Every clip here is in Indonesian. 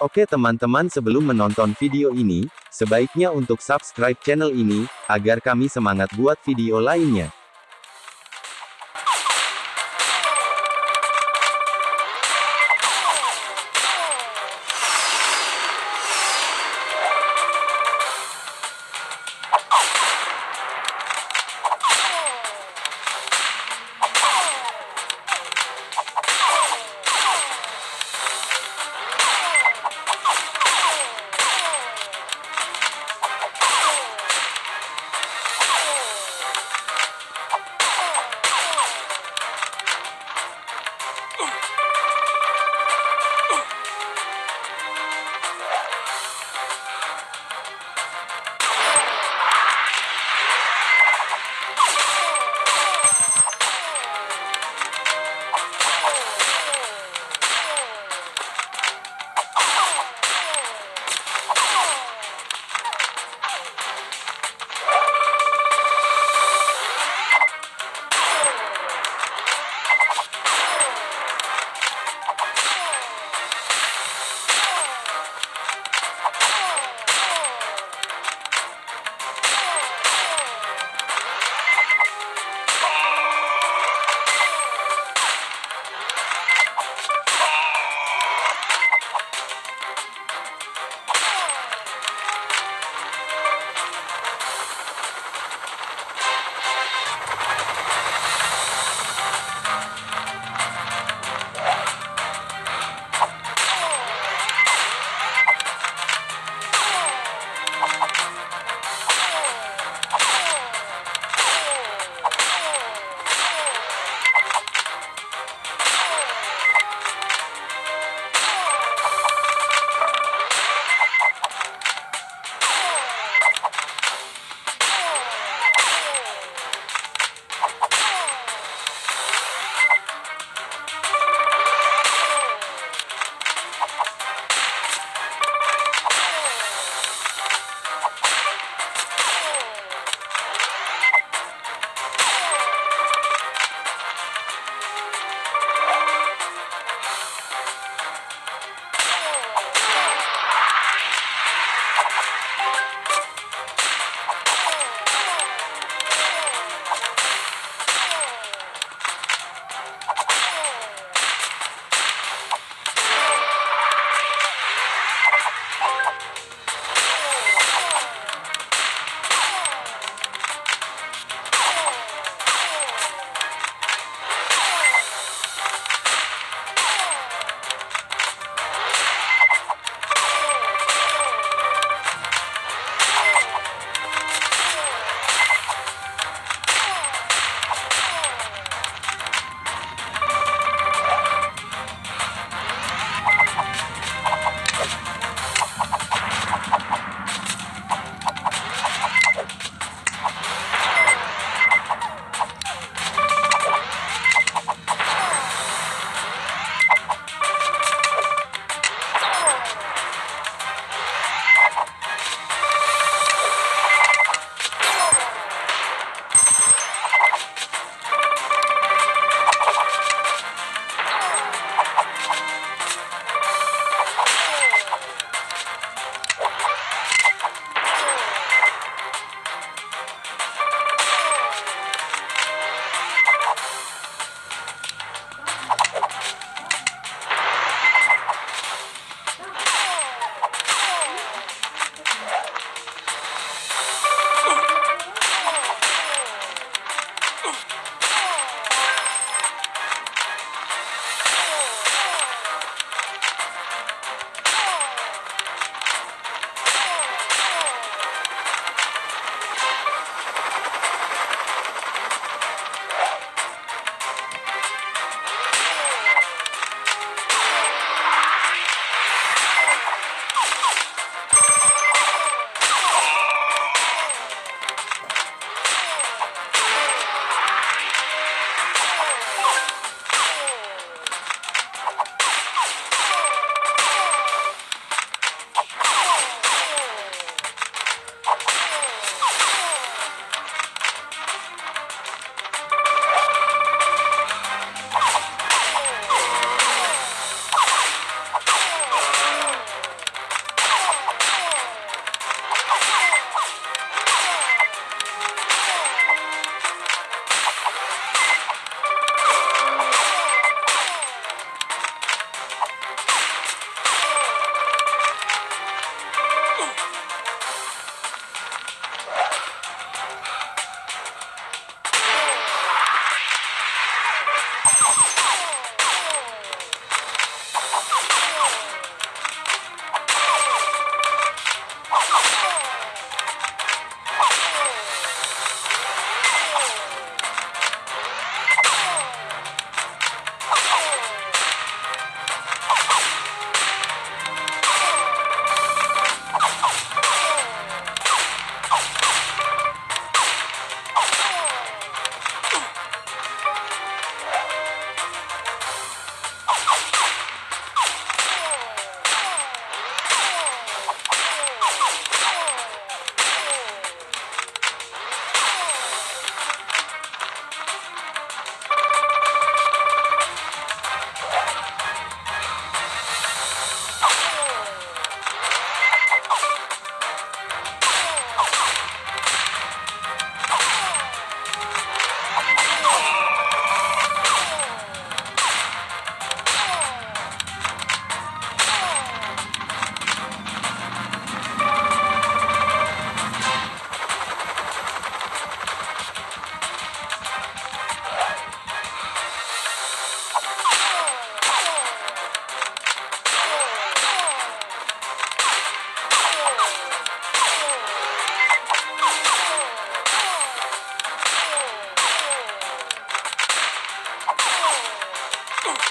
Oke teman-teman, sebelum menonton video ini, sebaiknya untuk subscribe channel ini, agar kami semangat buat video lainnya. itu.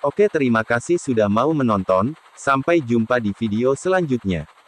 Oke, terima kasih sudah mau menonton, sampai jumpa di video selanjutnya.